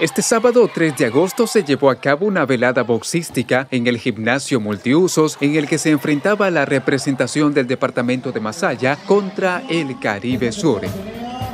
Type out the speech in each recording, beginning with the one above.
Este sábado 3 de agosto se llevó a cabo una velada boxística en el gimnasio multiusos en el que se enfrentaba la representación del departamento de Masaya contra el Caribe Sur.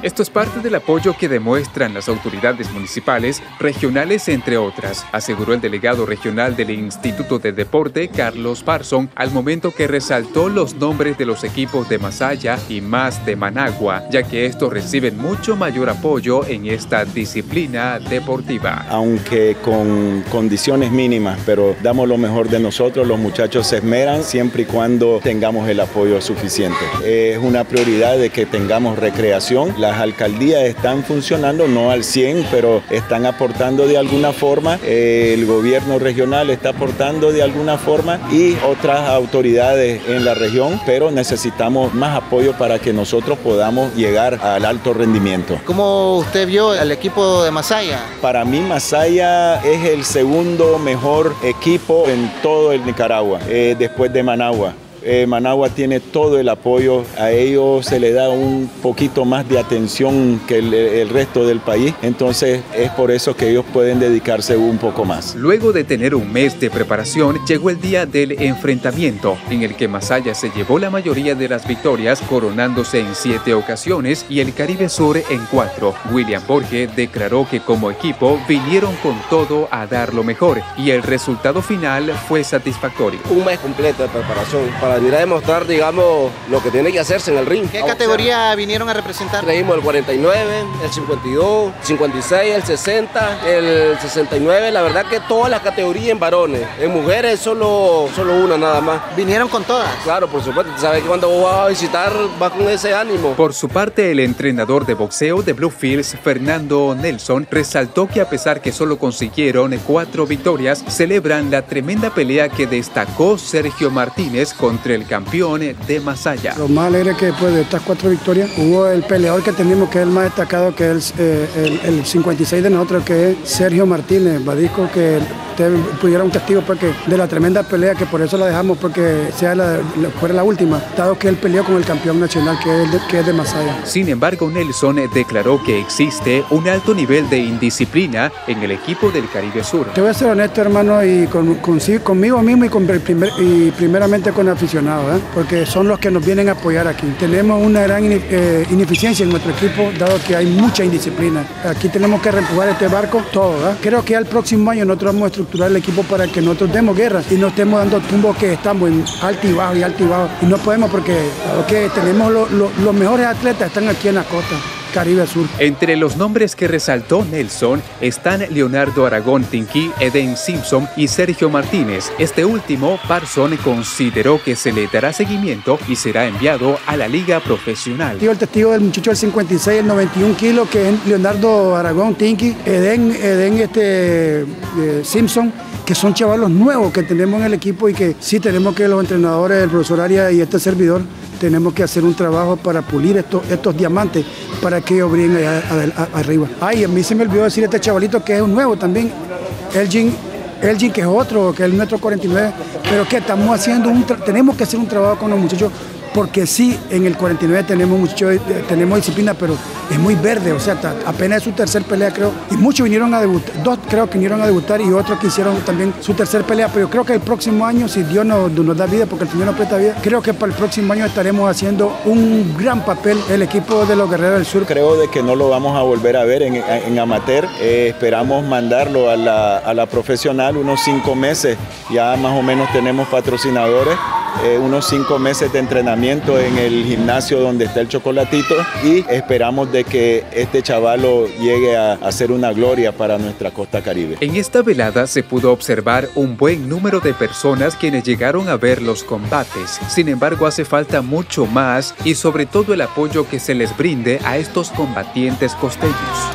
Esto es parte del apoyo que demuestran las autoridades municipales, regionales, entre otras, aseguró el delegado regional del Instituto de Deporte, Carlos Parson, al momento que resaltó los nombres de los equipos de Masaya y más de Managua, ya que estos reciben mucho mayor apoyo en esta disciplina deportiva. Aunque con condiciones mínimas, pero damos lo mejor de nosotros, los muchachos se esmeran siempre y cuando tengamos el apoyo suficiente. Es una prioridad de que tengamos recreación. Las alcaldías están funcionando, no al 100, pero están aportando de alguna forma, el gobierno regional está aportando de alguna forma y otras autoridades en la región, pero necesitamos más apoyo para que nosotros podamos llegar al alto rendimiento. ¿Cómo usted vio al equipo de Masaya? Para mí Masaya es el segundo mejor equipo en todo el Nicaragua, después de Managua. Managua tiene todo el apoyo, a ellos se le da un poquito más de atención que el resto del país, entonces es por eso que ellos pueden dedicarse un poco más. Luego de tener un mes de preparación, llegó el día del enfrentamiento, en el que Masaya se llevó la mayoría de las victorias, coronándose en 7 ocasiones y el Caribe Sur en 4. William Borges declaró que como equipo vinieron con todo a dar lo mejor y el resultado final fue satisfactorio. Un mes completo de preparación para venir a demostrar, digamos, lo que tiene que hacerse en el ring. ¿Qué categoría vinieron a representar? Traímos el 49, el 52, el 56, el 60, el 69, la verdad que todas las categorías en varones, en mujeres solo una nada más. ¿Vinieron con todas? Claro, por supuesto, sabes que cuando vos vas a visitar vas con ese ánimo. Por su parte, el entrenador de boxeo de Bluefields, Fernando Nelson, resaltó que a pesar que solo consiguieron 4 victorias, celebran la tremenda pelea que destacó Sergio Martínez contra el campeón de Masaya. Lo más alegre es que después de estas 4 victorias hubo el peleador que tenemos, que es el más destacado, que es el 56 de nosotros, que es Sergio Martínez, Badisco, que pudiera un testigo porque de la tremenda pelea, que por eso la dejamos, porque fuera la última, dado que él peleó con el campeón nacional, que es de Masaya. Sin embargo, Nelson declaró que existe un alto nivel de indisciplina en el equipo del Caribe Sur. Te voy a ser honesto, hermano, y conmigo mismo y primeramente con aficionados, porque son los que nos vienen a apoyar aquí. Tenemos una gran ineficiencia en nuestro equipo, dado que hay mucha indisciplina. Aquí tenemos que reempujar este barco todo. Creo que al próximo año nosotros vamos a estructurar el equipo para que nosotros demos guerra y no estemos dando tumbos, que estamos en alto y bajo, y no podemos porque tenemos los mejores atletas, están aquí en la costa Caribe Sur. Entre los nombres que resaltó Nelson están Leonardo Aragón Tinqui, Eden Simpson y Sergio Martínez. Este último, Parson consideró que se le dará seguimiento y será enviado a la liga profesional. El testigo del muchacho del 56, el 91 kilos, que es Leonardo Aragón Tinqui, Eden Simpson, que son chavalos nuevos que tenemos en el equipo y que sí tenemos que los entrenadores, el profesor Arias y este servidor, tenemos que hacer un trabajo para pulir estos diamantes para que ellos brillen arriba. Ay, a mí se me olvidó decir este chavalito que es un nuevo también, Elgin, que es otro, que es el nuestro 49, pero que estamos haciendo tenemos que hacer un trabajo con los muchachos, porque sí, en el 49 tenemos disciplina, pero es muy verde, o sea, apenas es su tercer pelea, creo, y muchos vinieron a debutar, 2 creo que vinieron a debutar y otros que hicieron también su tercer pelea, pero yo creo que el próximo año, si Dios nos da vida, porque el Señor nos presta vida, creo que para el próximo año estaremos haciendo un gran papel el equipo de los Guerreros del Sur. Creo de que no lo vamos a volver a ver en amateur, esperamos mandarlo a la profesional unos 5 meses, ya más o menos tenemos patrocinadores, unos 5 meses de entrenamiento en el gimnasio donde está el Chocolatito, y esperamos de que este chavalo llegue a ser una gloria para nuestra costa Caribe. En esta velada se pudo observar un buen número de personas quienes llegaron a ver los combates. Sin embargo, hace falta mucho más y sobre todo el apoyo que se les brinde a estos combatientes costeños.